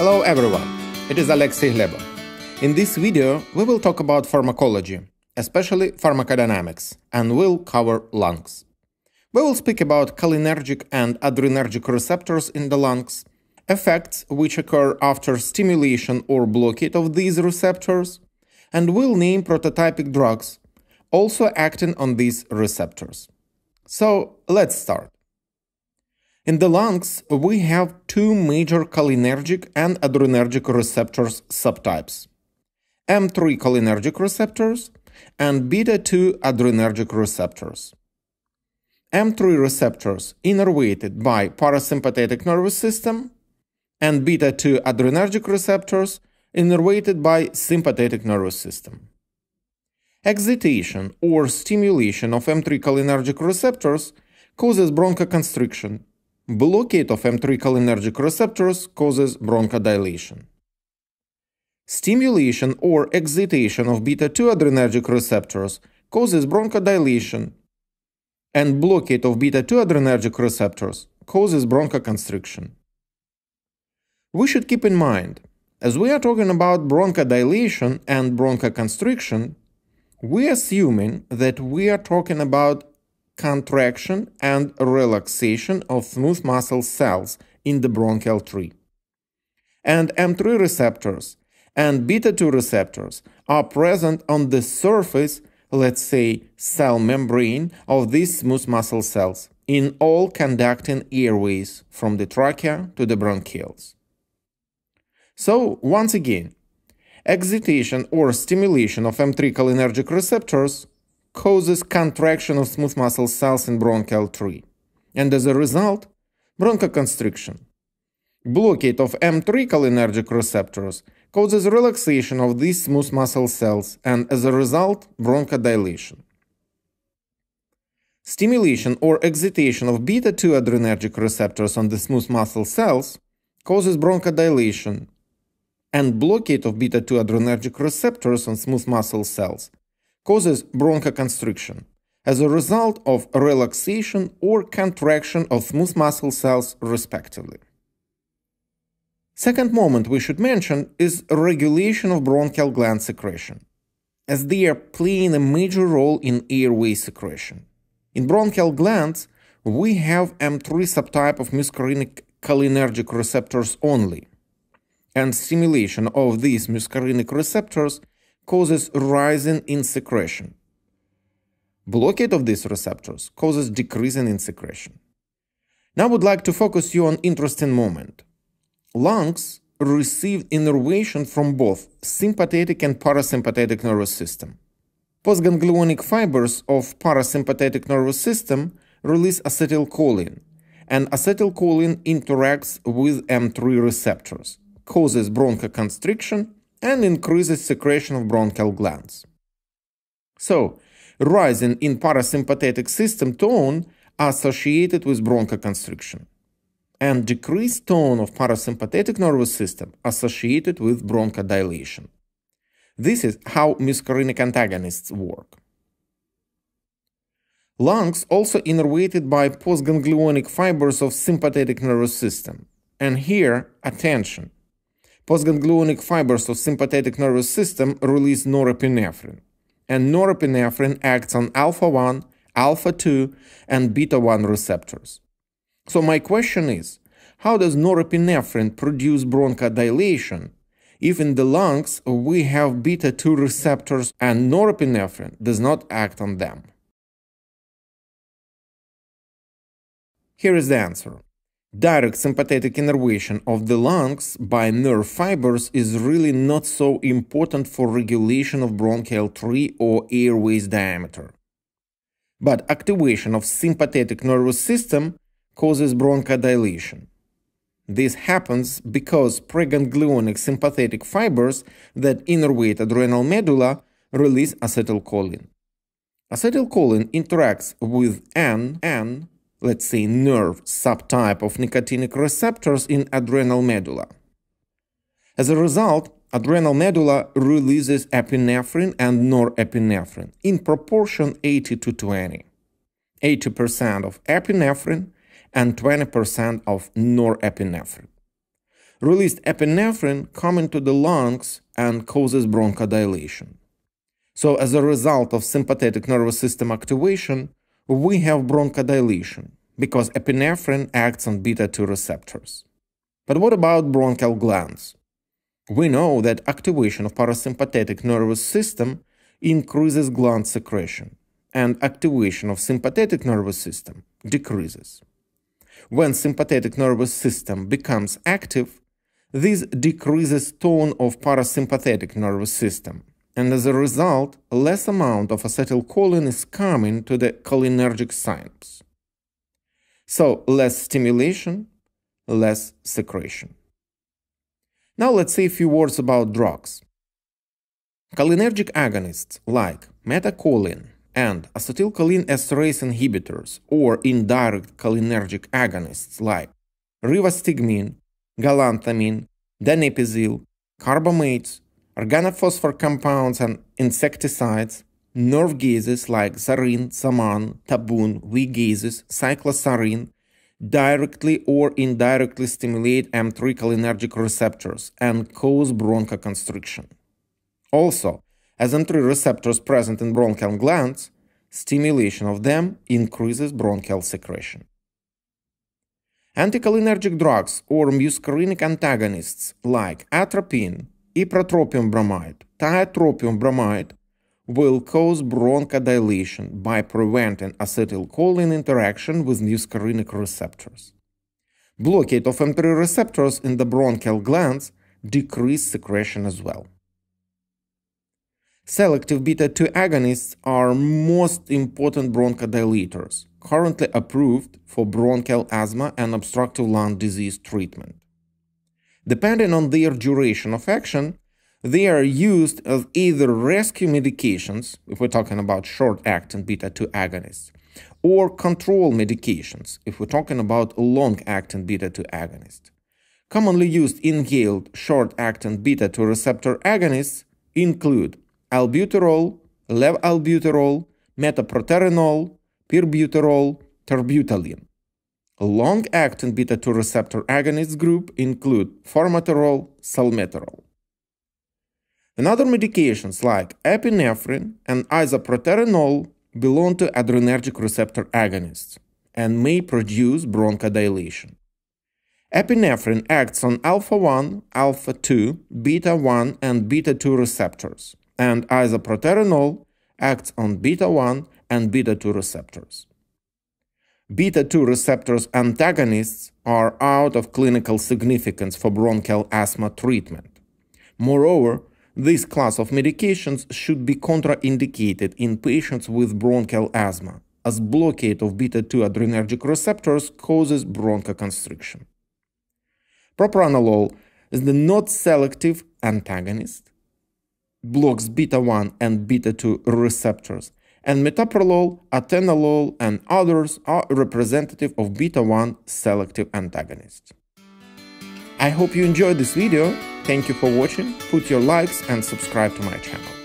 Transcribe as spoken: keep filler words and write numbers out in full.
Hello everyone, it is Oleksii Hliebov. In this video we will talk about pharmacology, especially pharmacodynamics, and we'll cover lungs. We will speak about cholinergic and adrenergic receptors in the lungs, effects which occur after stimulation or blockade of these receptors, and we'll name prototypic drugs, also acting on these receptors. So let's start. In the lungs, we have two major cholinergic and adrenergic receptors subtypes, M three cholinergic receptors and beta two adrenergic receptors. M three receptors innervated by parasympathetic nervous system and beta two adrenergic receptors innervated by sympathetic nervous system. Excitation or stimulation of M three cholinergic receptors causes bronchoconstriction. Blockade of M three cholinergic receptors causes bronchodilation. Stimulation or excitation of beta two adrenergic receptors causes bronchodilation, and blockade of beta two adrenergic receptors causes bronchoconstriction. We should keep in mind, as we are talking about bronchodilation and bronchoconstriction, we are assuming that we are talking about contraction and relaxation of smooth muscle cells in the bronchial tree. And M three receptors and beta two receptors are present on the surface, let's say, cell membrane of these smooth muscle cells in all conducting airways from the trachea to the bronchioles. So, once again, excitation or stimulation of M three cholinergic receptors causes contraction of smooth muscle cells in bronchial tree, and as a result, bronchoconstriction. Blockade of M three cholinergic receptors causes relaxation of these smooth muscle cells, and as a result, bronchodilation. Stimulation or excitation of beta two adrenergic receptors on the smooth muscle cells causes bronchodilation, and blockade of beta two adrenergic receptors on smooth muscle cells causes bronchoconstriction as a result of relaxation or contraction of smooth muscle cells, respectively. Second moment we should mention is regulation of bronchial gland secretion, as they are playing a major role in airway secretion. In bronchial glands, we have M three subtype of muscarinic cholinergic receptors only, and stimulation of these muscarinic receptors causes rising in secretion. Blockade of these receptors causes decreasing in secretion. Now I would like to focus you on an interesting moment. Lungs receive innervation from both sympathetic and parasympathetic nervous system. Postganglionic fibers of parasympathetic nervous system release acetylcholine, and acetylcholine interacts with M three receptors, causes bronchoconstriction, and increases secretion of bronchial glands. So, rising in parasympathetic system tone associated with bronchoconstriction, and decreased tone of parasympathetic nervous system associated with bronchodilation. This is how muscarinic antagonists work. Lungs also innervated by postganglionic fibers of sympathetic nervous system. And here, attention. Postganglionic fibers of sympathetic nervous system release norepinephrine, and norepinephrine acts on alpha one, alpha two, and beta one receptors. So my question is, how does norepinephrine produce bronchodilation if in the lungs we have beta two receptors and norepinephrine does not act on them? Here is the answer. Direct sympathetic innervation of the lungs by nerve fibers is really not so important for regulation of bronchial tree or airways diameter. But activation of sympathetic nervous system causes bronchodilation. This happens because preganglionic sympathetic fibers that innervate adrenal medulla release acetylcholine. Acetylcholine interacts with N, N, let's say nerve subtype of nicotinic receptors in adrenal medulla. As a result, adrenal medulla releases epinephrine and norepinephrine in proportion eighty to twenty. eighty percent of epinephrine and twenty percent of norepinephrine. released epinephrine comes into the lungs and causes bronchodilation. So as a result of sympathetic nervous system activation, we have bronchodilation because epinephrine acts on beta two receptors. But what about bronchial glands? We know that activation of parasympathetic nervous system increases gland secretion, and activation of sympathetic nervous system decreases. When sympathetic nervous system becomes active, this decreases tone of parasympathetic nervous system, and as a result, less amount of acetylcholine is coming to the cholinergic synapse. So, less stimulation, less secretion. Now let's say a few words about drugs. Cholinergic agonists like metacholine and acetylcholine esterase inhibitors or indirect cholinergic agonists like rivastigmine, galantamine, donepezil, carbamates, organophosphor compounds and insecticides, nerve gases like sarin, soman, tabun, weak gases, cyclosarin, directly or indirectly stimulate M three cholinergic receptors and cause bronchoconstriction. Also, as M three receptors present in bronchial glands, stimulation of them increases bronchial secretion. Anticholinergic drugs or muscarinic antagonists like atropine, ipratropium bromide, tiotropium bromide will cause bronchodilation by preventing acetylcholine interaction with muscarinic receptors. Blockade of M three receptors in the bronchial glands decreases secretion as well. Selective beta two agonists are most important bronchodilators, currently approved for bronchial asthma and obstructive lung disease treatment. Depending on their duration of action, they are used as either rescue medications, if we're talking about short-acting beta two agonists, or control medications, if we're talking about long-acting beta two agonists. Commonly used inhaled short-acting beta two receptor agonists include albuterol, lev-albuterol, metacholine, pirbuterol, terbutaline. Long-acting beta two receptor agonist group include formoterol, salmeterol. And other medications like epinephrine and isoproterenol belong to adrenergic receptor agonists and may produce bronchodilation. Epinephrine acts on alpha one, alpha two, beta one, and beta two receptors, and isoproterenol acts on beta one and beta two receptors. Beta two receptors antagonists are out of clinical significance for bronchial asthma treatment. Moreover, this class of medications should be contraindicated in patients with bronchial asthma, as blockade of beta two adrenergic receptors causes bronchoconstriction. Propranolol is the not-selective antagonist, blocks beta one and beta two receptors, and metoprolol, atenolol, and others are representative of beta one selective antagonists. I hope you enjoyed this video. Thank you for watching, put your likes and subscribe to my channel.